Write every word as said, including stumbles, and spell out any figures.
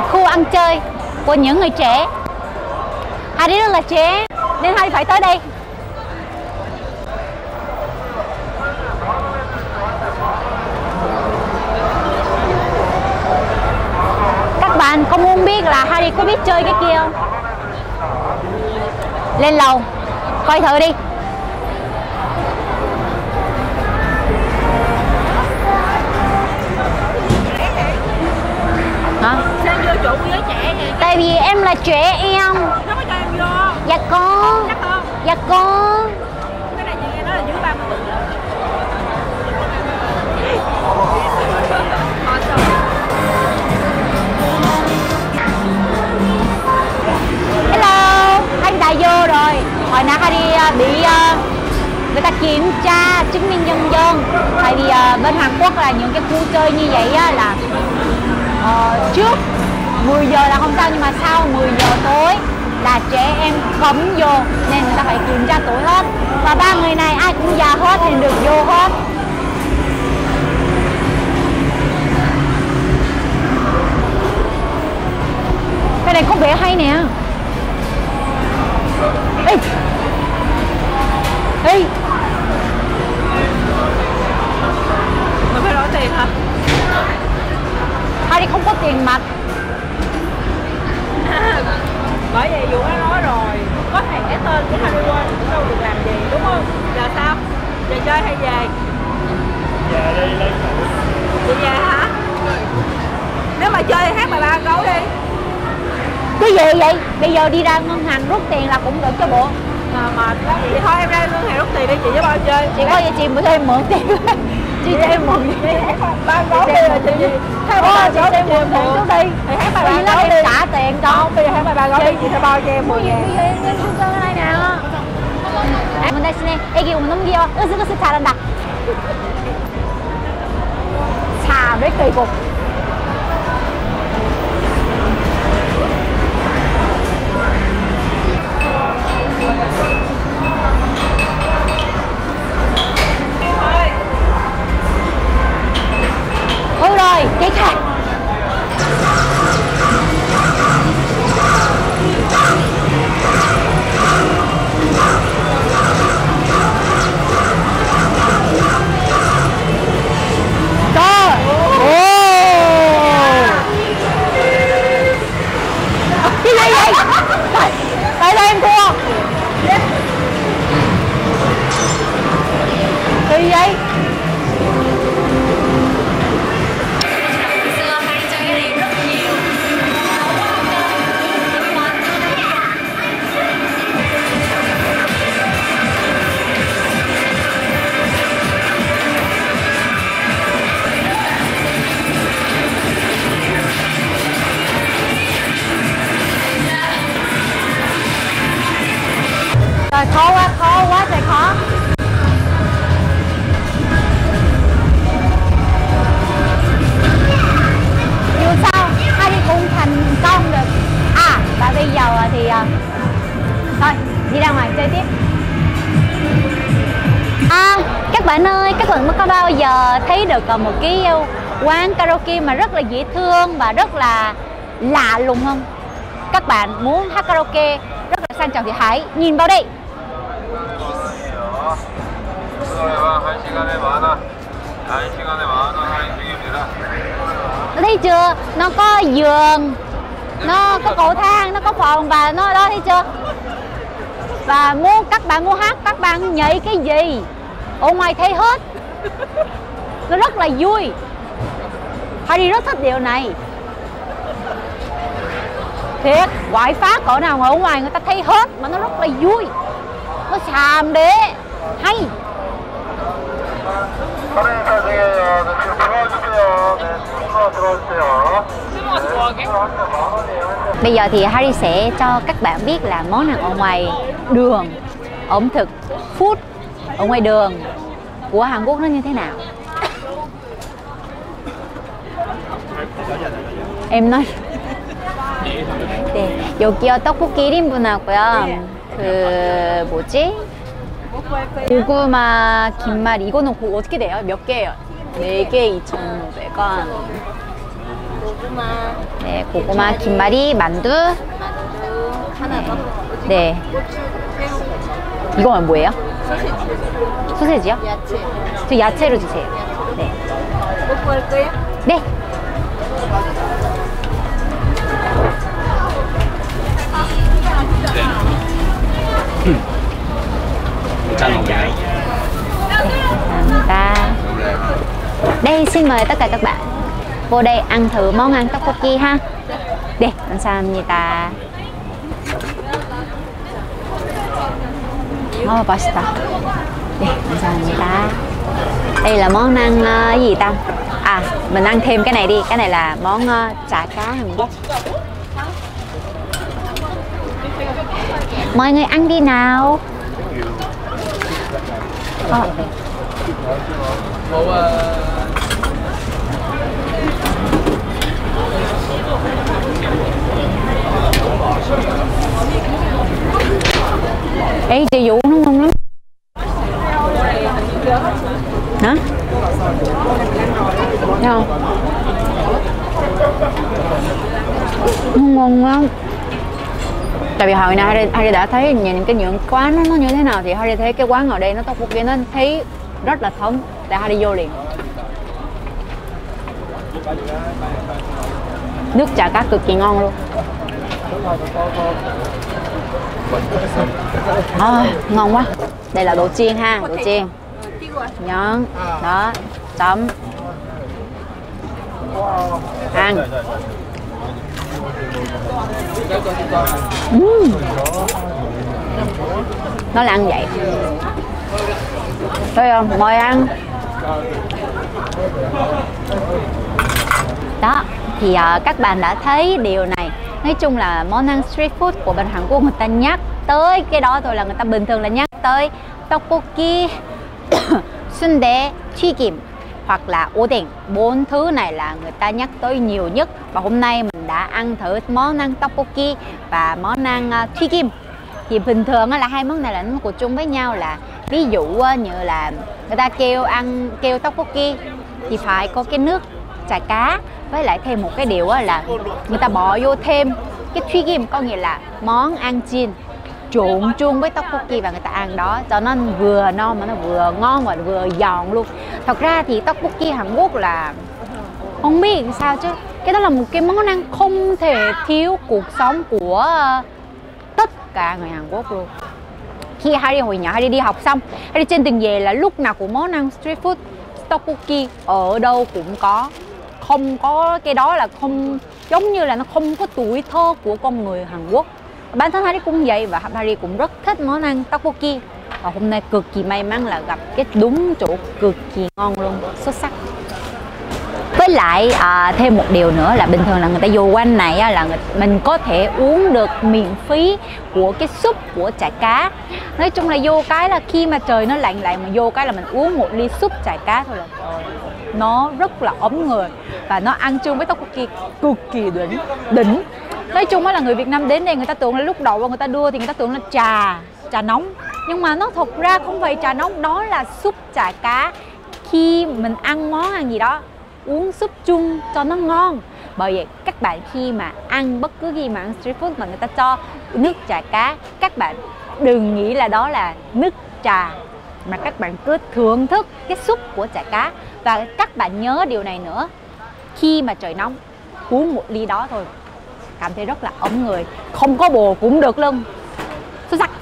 là khu ăn chơi của những người trẻ. Hari rất là trẻ nên Hari phải tới đây. Các bạn có muốn biết là Hari có biết chơi cái kia không? Lên lầu coi thử đi. Hả? Sao vô chỗ với trẻ nè? Tại vì em là trẻ em. Nó có cho em vô? Dạ có. Chắc không? Dạ có. Cái này chị nghe nói là dưới ba mươi tuổi. Hello, anh đã vô rồi. Hồi nãy Hari bị người ta kiểm tra chứng minh nhân dân. Tại vì bên Hàn Quốc là những cái khu chơi như vậy là Ờ, trước mười giờ là không sao, nhưng mà sau mười giờ tối là trẻ em cấm vô, nên người ta phải kiểm tra tuổi hết. Và ba người này ai cũng già hết thì được vô hết. Cái này có vẻ hay nè. Ê. Ê. Mà phải đổi tiền hả? Hari không có tiền mặt. Bởi vì Vũ đã nói rồi, có thể cái tên của Hari Won cũng đâu được làm gì, đúng không? Giờ sao? Giờ chơi hay về? Về đi lấy cậu. Đi về hả? Nếu mà chơi thì hát bài ba câu đi. Cái gì vậy? Bây giờ đi ra ngân hàng rút tiền là cũng được cho bộ. Mà mệt quá vậy. Thôi em ra ngân hàng rút tiền đi, chị với bao chơi. Chị có gì chị bữa em mượn tiền. Chị cho em mượn đi. Ba gói đi là chị gì? Thôi bây giờ chị em mượn tiền trước đi. Thì hát bài ba gói đi. Em trả tiền cho. Không, bây giờ hát bài ba gói đi, chị sẽ bao cho em mười ngàn. Bây giờ em sẽ chung cơm ở đây nè. Mình đây xin em. Egi của mình nóng kia. Ước dứt có sự xà lần đặc. Xà với kỳ cục. Ừ rồi, cái khác. Khó quá, khó quá trời khó. Dù sao Hari cũng thành công được. À, và bây giờ thì thôi, đi ra ngoài chơi tiếp. À, các bạn ơi, các bạn mới có bao giờ thấy được một cái quán karaoke mà rất là dễ thương và rất là lạ lùng không? Các bạn muốn hát karaoke rất là sang trọng thì hãy nhìn vào đây. Thấy chưa? Nó có giường, nó có cầu thang, nó có phòng và nó đó, thấy chưa? Và muốn các bạn mua hát, các bạn nhảy cái gì ở ngoài thấy hết. Nó rất là vui. Hari rất thích điều này. Thiệt, quậy phá cỡ nào ở ngoài người ta thấy hết mà nó rất là vui. Nó xàm đế, hay. Bây giờ thì Hari sẽ cho các bạn biết là món nào ở ngoài đường, ẩm thực, food ở ngoài đường của Hàn Quốc nó như thế nào. Em nói 네, 여기요 떡볶이 일 인분 하고요. 그 뭐지? 고구마, 김말이 이거는 고, 어떻게 돼요? 몇 개예요? 네 개 이천 오백 원. 고구마. 네, 고구마, 김말이, 만두. 만두 하나 더. 네. 네. 이거는 뭐예요? 소세지. 소세지요? 야채. 저 야채로 주세요. 야채. 네. 먹고 할 거예요? 네. 음. 잘 먹어요. 감사합니다. Đây xin mời tất cả các bạn vô đây ăn thử món ăn tteokbokki ha. 네, 감사합니다. Oh, pasta. Đây, 감사합니다. Đây là món ăn uh, gì ta? À, mình ăn thêm cái này đi. Cái này là món uh, chả cá Hàn Quốc. Mọi người ăn đi nào. Oh. Ê, chị Vũ nó ngon lắm. Hả? Thấy không? Nó ngon lắm. Tại vì hồi nãy Hari đã thấy nhìn cái những quán nó, nó như thế nào thì Hari thấy cái quán ở đây nó tteokbokki nó thấy rất là thấm, tại Hari vô liền. Nước chả cá cực kỳ ngon luôn. À, ngon quá. Đây là đồ chiên ha, đồ chiên nhón đó chấm ăn. uhm. Nó là ăn vậy thấy không, ngồi ăn đó thì uh, các bạn đã thấy điều này. Nói chung là món ăn street food của bên Hàn Quốc, người ta nhắc tới cái đó thôi là người ta bình thường là nhắc tới tteokbokki, sundae, chi kim hoặc là oden. Bốn thứ này là người ta nhắc tới nhiều nhất. Và hôm nay mình đã ăn thử món ăn tteokbokki và món ăn chi uh, kim. Thì bình thường là hai món này là nó của chung với nhau, là ví dụ như là người ta kêu ăn kêu tteokbokki thì phải có cái nước chả cá, với lại thêm một cái điều là người ta bỏ vô thêm cái chi kim, có nghĩa là món ăn chiên trộn chung với tteokbokki và người ta ăn đó cho nó vừa no mà nó vừa ngon và vừa giòn luôn. Thật ra thì tteokbokki Hàn Quốc là không biết sao chứ cái đó là một cái món ăn không thể thiếu cuộc sống của tất cả người Hàn Quốc luôn. Khi Hari hồi nhỏ Hari đi học xong, Hari trên đường về là lúc nào cũng món ăn street food tteokbokki ở đâu cũng có. Không có cái đó là không, giống như là nó không có tuổi thơ của con người Hàn Quốc. Bản thân Hari cũng vậy và Hari cũng rất thích món ăn tteokbokki. Và hôm nay cực kỳ may mắn là gặp cái đúng chỗ cực kỳ ngon luôn, xuất sắc. Với lại à, thêm một điều nữa là bình thường là người ta vô quanh này á, là người, mình có thể uống được miễn phí của cái súp của chả cá. Nói chung là vô cái là khi mà trời nó lạnh lạnh mà vô cái là mình uống một ly súp chả cá thôi là nó rất là ấm người và nó ăn chung với tteokbokki cực kỳ đỉnh đỉnh. Nói chung là người Việt Nam đến đây người ta tưởng là lúc đầu người ta đưa thì người ta tưởng là trà trà nóng, nhưng mà nó thật ra không phải trà nóng, đó là súp chả cá. Khi mình ăn món ăn gì đó uống súp chung cho nó ngon. Bởi vậy các bạn khi mà ăn bất cứ gì mà ăn street food mà người ta cho nước trà cá, các bạn đừng nghĩ là đó là nước trà, mà các bạn cứ thưởng thức cái súp của chả cá. Và các bạn nhớ điều này nữa, khi mà trời nóng uống một ly đó thôi cảm thấy rất là ấm người, không có bồ cũng được luôn, xuất sắc.